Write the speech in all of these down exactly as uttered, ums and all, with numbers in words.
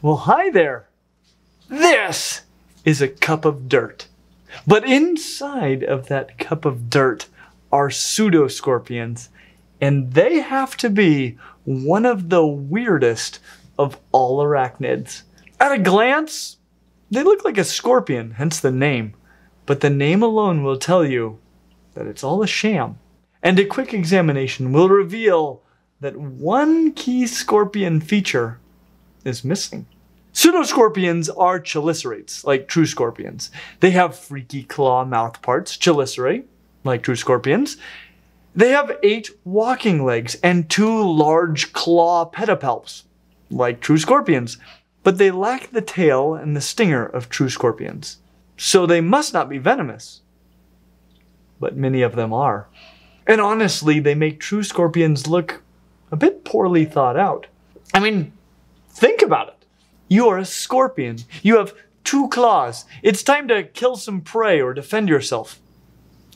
Well, hi there. This is a cup of dirt. But inside of that cup of dirt are pseudoscorpions, and they have to be one of the weirdest of all arachnids. At a glance, they look like a scorpion, hence the name. But the name alone will tell you that it's all a sham. And a quick examination will reveal that one key scorpion feature is missing. Pseudoscorpions are chelicerates, like true scorpions. They have freaky claw mouth parts, chelicerae, like true scorpions. They have eight walking legs and two large claw pedipalps, like true scorpions. But they lack the tail and the stinger of true scorpions. So they must not be venomous. But many of them are. And honestly, they make true scorpions look a bit poorly thought out. I mean, think about it. You are a scorpion. You have two claws. It's time to kill some prey or defend yourself.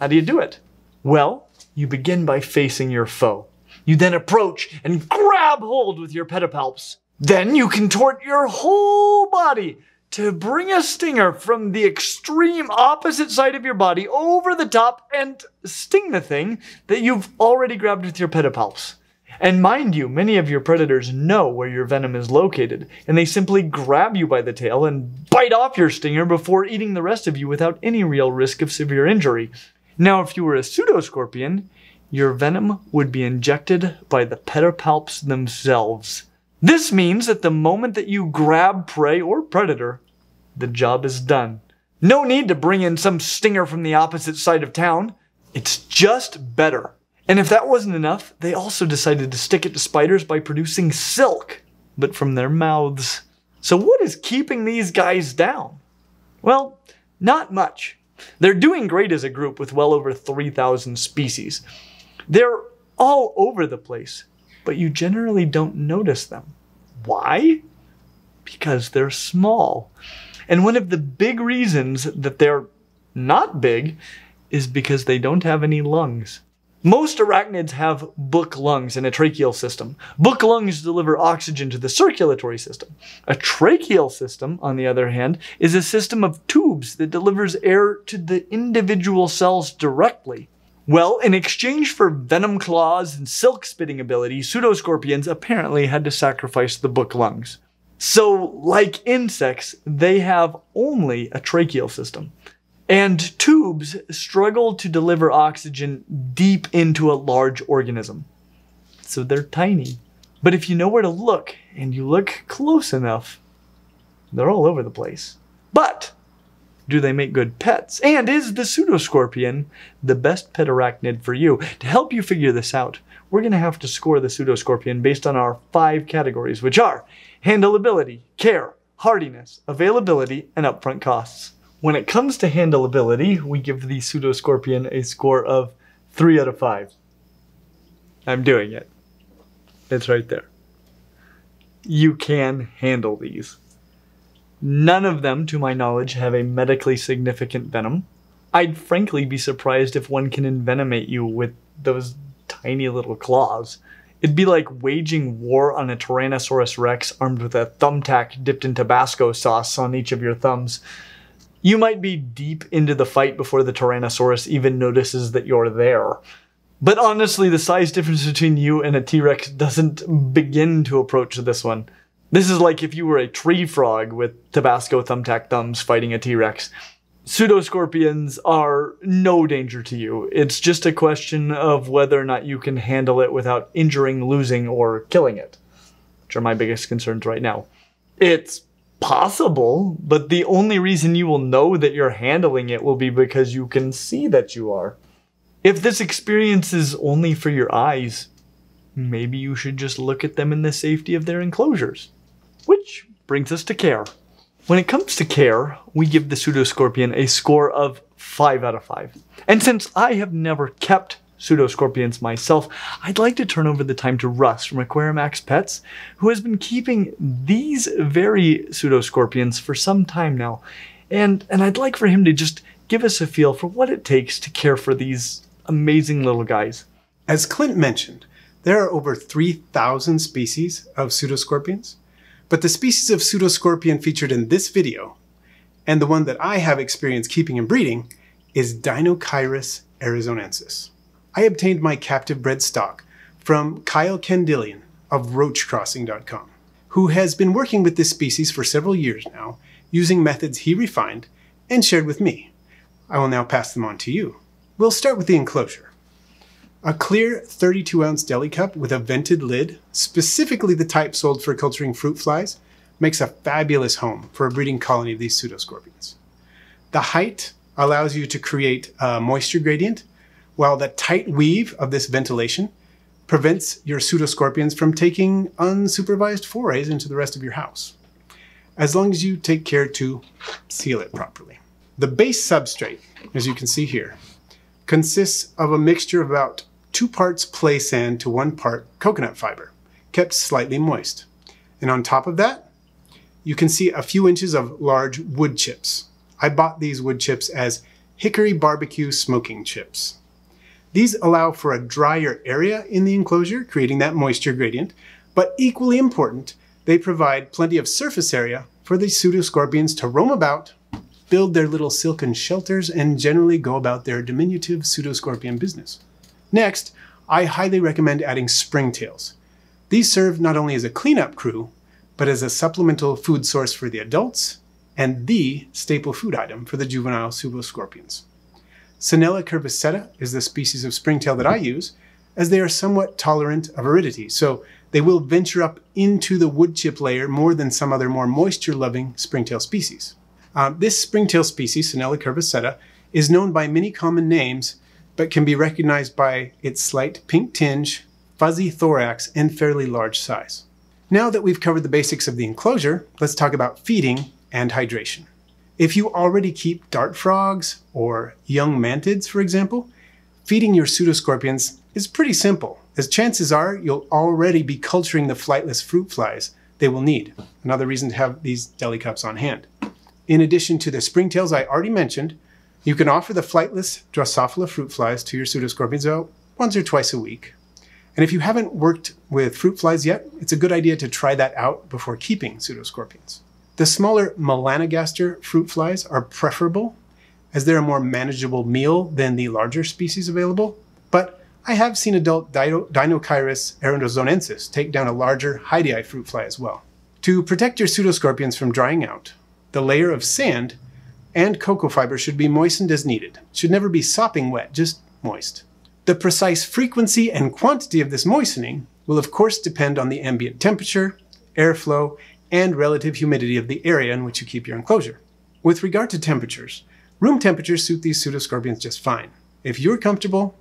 How do you do it? Well, you begin by facing your foe. You then approach and grab hold with your pedipalps. Then you contort your whole body to bring a stinger from the extreme opposite side of your body over the top and sting the thing that you've already grabbed with your pedipalps. And mind you, many of your predators know where your venom is located, and they simply grab you by the tail and bite off your stinger before eating the rest of you without any real risk of severe injury. Now, if you were a pseudoscorpion, your venom would be injected by the pedipalps themselves. This means that the moment that you grab prey or predator, the job is done. No need to bring in some stinger from the opposite side of town. It's just better. And if that wasn't enough, they also decided to stick it to spiders by producing silk, but from their mouths. So what is keeping these guys down? Well, not much. They're doing great as a group with well over three thousand species. They're all over the place, but you generally don't notice them. Why? Because they're small. And one of the big reasons that they're not big is because they don't have any lungs. Most arachnids have book lungs and a tracheal system. Book lungs deliver oxygen to the circulatory system. A tracheal system, on the other hand, is a system of tubes that delivers air to the individual cells directly. Well, in exchange for venom claws and silk-spitting ability, pseudoscorpions apparently had to sacrifice the book lungs. So, like insects, they have only a tracheal system. And tubes struggle to deliver oxygen deep into a large organism. So they're tiny. But if you know where to look, and you look close enough, they're all over the place. But do they make good pets? And is the pseudoscorpion the best pet arachnid for you? To help you figure this out, we're going to have to score the pseudoscorpion based on our five categories, which are handleability, care, hardiness, availability, and upfront costs. When it comes to handleability, we give the pseudoscorpion a score of three out of five. I'm doing it. It's right there. You can handle these. None of them, to my knowledge, have a medically significant venom. I'd frankly be surprised if one can envenomate you with those tiny little claws. It'd be like waging war on a Tyrannosaurus Rex armed with a thumbtack dipped in Tabasco sauce on each of your thumbs. You might be deep into the fight before the Tyrannosaurus even notices that you're there. But honestly, the size difference between you and a T-Rex doesn't begin to approach this one. This is like if you were a tree frog with Tabasco thumbtack thumbs fighting a T-Rex. Pseudoscorpions are no danger to you. It's just a question of whether or not you can handle it without injuring, losing, or killing it, which are my biggest concerns right now. It's possible, but the only reason you will know that you're handling it will be because you can see that you are. If this experience is only for your eyes, maybe you should just look at them in the safety of their enclosures. Which brings us to care. When it comes to care, we give the pseudoscorpion a score of five out of five. And since I have never kept pseudoscorpions myself, I'd like to turn over the time to Russ from Aquarimax Pets, who has been keeping these very pseudoscorpions for some time now. And, and I'd like for him to just give us a feel for what it takes to care for these amazing little guys. As Clint mentioned, there are over three thousand species of pseudoscorpions. But the species of pseudoscorpion featured in this video, and the one that I have experience keeping and breeding, is Dinocheirus arizonensis. I obtained my captive bred stock from Kyle Kandilian of roach crossing dot com, who has been working with this species for several years now, using methods he refined and shared with me. I will now pass them on to you. We'll start with the enclosure. A clear thirty-two ounce deli cup with a vented lid, specifically the type sold for culturing fruit flies, makes a fabulous home for a breeding colony of these pseudoscorpions. The height allows you to create a moisture gradient, while the tight weave of this ventilation prevents your pseudoscorpions from taking unsupervised forays into the rest of your house, as long as you take care to seal it properly. The base substrate, as you can see here, consists of a mixture of about two parts play sand to one part coconut fiber, kept slightly moist. And on top of that, you can see a few inches of large wood chips. I bought these wood chips as hickory barbecue smoking chips. These allow for a drier area in the enclosure, creating that moisture gradient, but equally important, they provide plenty of surface area for the pseudoscorpions to roam about, build their little silken shelters, and generally go about their diminutive pseudoscorpion business. Next, I highly recommend adding springtails. These serve not only as a cleanup crew, but as a supplemental food source for the adults and the staple food item for the juvenile pseudoscorpions. Sinella curviseta is the species of springtail that I use, as they are somewhat tolerant of aridity, so they will venture up into the wood chip layer more than some other more moisture-loving springtail species. Um, this springtail species, Sinella curviseta, is known by many common names, but can be recognized by its slight pink tinge, fuzzy thorax, and fairly large size. Now that we've covered the basics of the enclosure, let's talk about feeding and hydration. If you already keep dart frogs or young mantids, for example, feeding your pseudoscorpions is pretty simple, as chances are you'll already be culturing the flightless fruit flies they will need. Another reason to have these deli cups on hand. In addition to the springtails I already mentioned, you can offer the flightless Drosophila fruit flies to your pseudoscorpions about once or twice a week. And if you haven't worked with fruit flies yet, it's a good idea to try that out before keeping pseudoscorpions. The smaller melanogaster fruit flies are preferable, as they're a more manageable meal than the larger species available, but I have seen adult Dinocheirus arizonensis take down a larger Hydei fruit fly as well. To protect your pseudoscorpions from drying out, the layer of sand and cocoa fiber should be moistened as needed. It should never be sopping wet, just moist. The precise frequency and quantity of this moistening will of course depend on the ambient temperature, airflow, and relative humidity of the area in which you keep your enclosure. With regard to temperatures, room temperatures suit these pseudoscorpions just fine. If you're comfortable,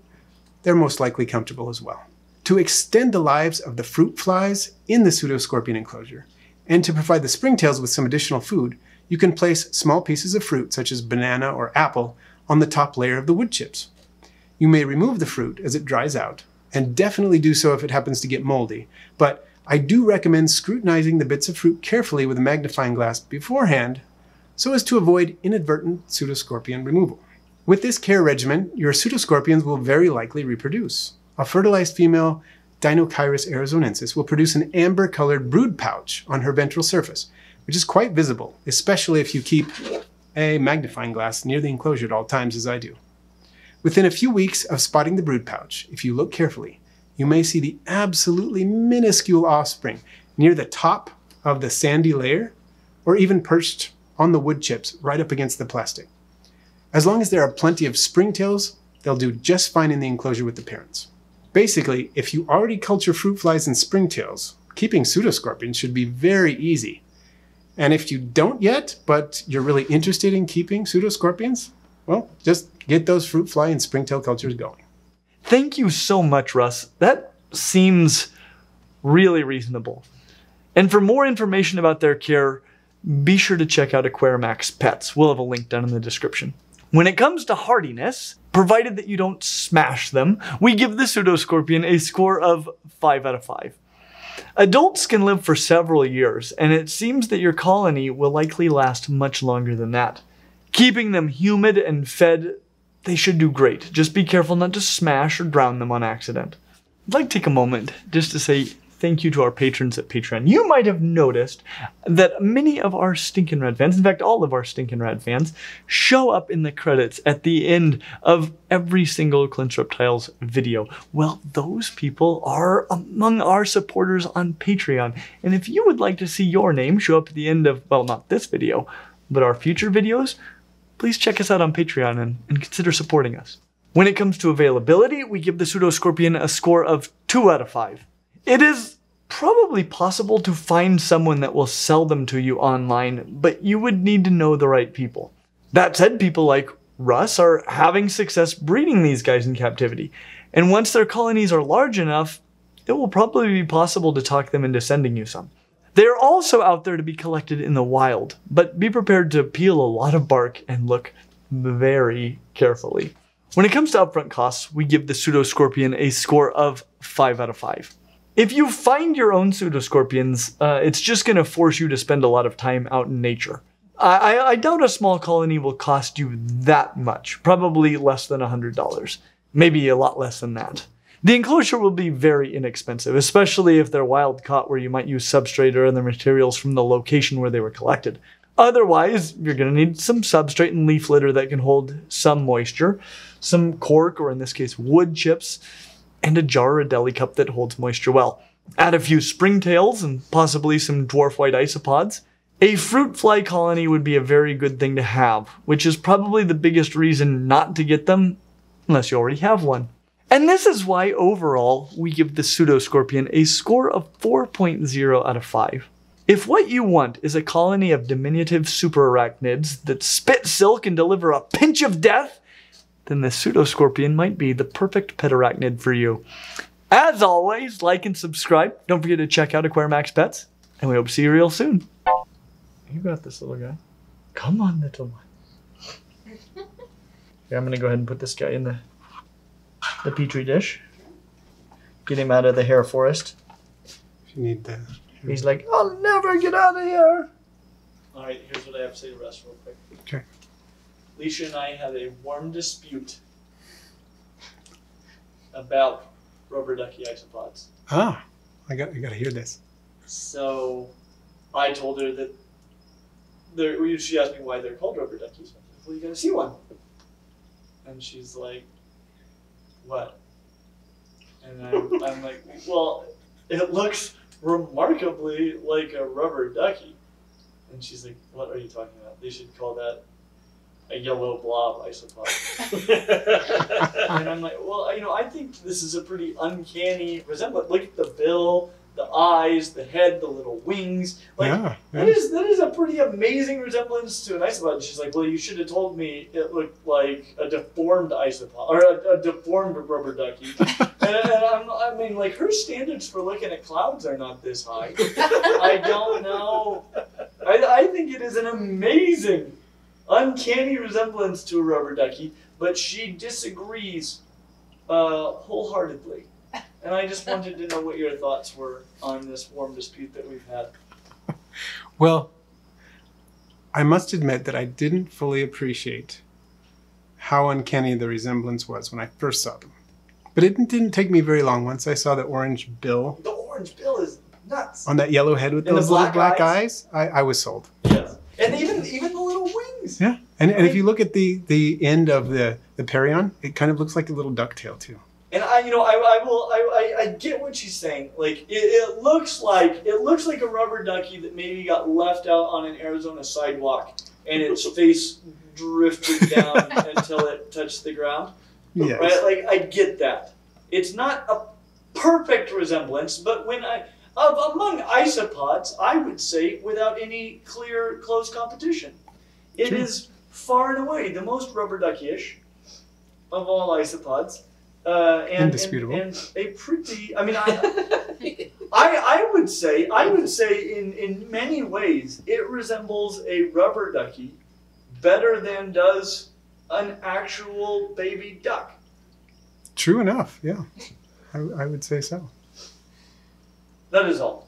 they're most likely comfortable as well. To extend the lives of the fruit flies in the pseudoscorpion enclosure, and to provide the springtails with some additional food, you can place small pieces of fruit, such as banana or apple, on the top layer of the wood chips. You may remove the fruit as it dries out, and definitely do so if it happens to get moldy, but I do recommend scrutinizing the bits of fruit carefully with a magnifying glass beforehand so as to avoid inadvertent pseudoscorpion removal. With this care regimen, your pseudoscorpions will very likely reproduce. A fertilized female Dinocheirus arizonensis will produce an amber-colored brood pouch on her ventral surface, which is quite visible, especially if you keep a magnifying glass near the enclosure at all times, as I do. Within a few weeks of spotting the brood pouch, if you look carefully, you may see the absolutely minuscule offspring near the top of the sandy layer, or even perched on the wood chips right up against the plastic. As long as there are plenty of springtails, they'll do just fine in the enclosure with the parents. Basically, if you already culture fruit flies and springtails, keeping pseudoscorpions should be very easy. And if you don't yet, but you're really interested in keeping pseudoscorpions, well, just get those fruit fly and springtail cultures going. Thank you so much, Russ. That seems really reasonable. And for more information about their care, be sure to check out Aquarimax Pets. We'll have a link down in the description. When it comes to hardiness, provided that you don't smash them, we give the pseudoscorpion a score of five out of five. Adults can live for several years, and it seems that your colony will likely last much longer than that. Keeping them humid and fed, they should do great. Just be careful not to smash or drown them on accident. I'd like to take a moment just to say thank you to our patrons at Patreon. You might have noticed that many of our Stinkin' Rad fans, in fact, all of our Stinkin' Rad fans, show up in the credits at the end of every single Clint's Reptiles video. Well, those people are among our supporters on Patreon. And if you would like to see your name show up at the end of, well, not this video, but our future videos, please check us out on Patreon and, and consider supporting us. When it comes to availability, we give the pseudoscorpion a score of two out of five. It is probably possible to find someone that will sell them to you online, but you would need to know the right people. That said, people like Russ are having success breeding these guys in captivity, and once their colonies are large enough, it will probably be possible to talk them into sending you some. They are also out there to be collected in the wild, but be prepared to peel a lot of bark and look very carefully. When it comes to upfront costs, we give the pseudoscorpion a score of five out of five. If you find your own pseudoscorpions, uh, it's just going to force you to spend a lot of time out in nature. I, I, I doubt a small colony will cost you that much, probably less than one hundred dollars, maybe a lot less than that. The enclosure will be very inexpensive, especially if they're wild caught where you might use substrate or other materials from the location where they were collected. Otherwise, you're going to need some substrate and leaf litter that can hold some moisture, some cork, or in this case, wood chips, and a jar or deli cup that holds moisture well. Add a few springtails and possibly some dwarf white isopods. A fruit fly colony would be a very good thing to have, which is probably the biggest reason not to get them unless you already have one. And this is why overall we give the pseudoscorpion a score of four point oh out of five. If what you want is a colony of diminutive super arachnids that spit silk and deliver a pinch of death, then the pseudoscorpion might be the perfect pet arachnid for you. As always, like and subscribe. Don't forget to check out Aquarimax Pets, and we hope to see you real soon. You got this, little guy. Come on, little one. Yeah, I'm gonna go ahead and put this guy in the, the petri dish. Get him out of the hair forest. If you need that. He's like, I'll never get out of here. All right, here's what I have to say to Russ real quick. Okay. Leisha and I had a warm dispute about rubber ducky isopods. Ah, I got, I got to hear this. So I told her that, they're, she asked me why they're called rubber duckies. I said, well, you got to see one. And she's like, what? And I'm, I'm like, well, it looks remarkably like a rubber ducky. And she's like, what are you talking about? They should call that a yellow blob, I suppose. And I'm like, well, you know, I think this is a pretty uncanny resemblance. Look at the bill, the eyes, the head, the little wings. Like, yeah, yeah. That, is, that is a pretty amazing resemblance to an isopod. And she's like, well, you should have told me it looked like a deformed isopod, or a, a deformed rubber ducky. and and I'm, I mean, like, her standards for looking at clouds are not this high. I don't know. I, I think it is an amazing uncanny resemblance to a rubber ducky, but she disagrees uh, wholeheartedly. And I just wanted to know what your thoughts were on this warm dispute that we've had. Well, I must admit that I didn't fully appreciate how uncanny the resemblance was when I first saw them. But it didn't take me very long once I saw the orange bill. The orange bill is nuts. On that yellow head with and those black little black eyes, eyes I, I was sold. Yeah. And even even the little wings. Yeah, and, right? And if you look at the the end of the the perion, it kind of looks like a little ducktail too. And I, you know, I I will I I, I get what she's saying. Like it, it looks like it looks like a rubber ducky that maybe got left out on an Arizona sidewalk, and its face drifted down until it touched the ground. Yes. Right. Like I get that. It's not a perfect resemblance, but when I. Of among isopods, I would say, without any clear, close competition. It True. Is far and away the most rubber ducky-ish of all isopods. Uh, and, Indisputable. And, and a pretty, I mean, I, I, I would say, I would say in, in many ways, it resembles a rubber ducky better than does an actual baby duck. True enough, yeah. I, I would say so. That is all.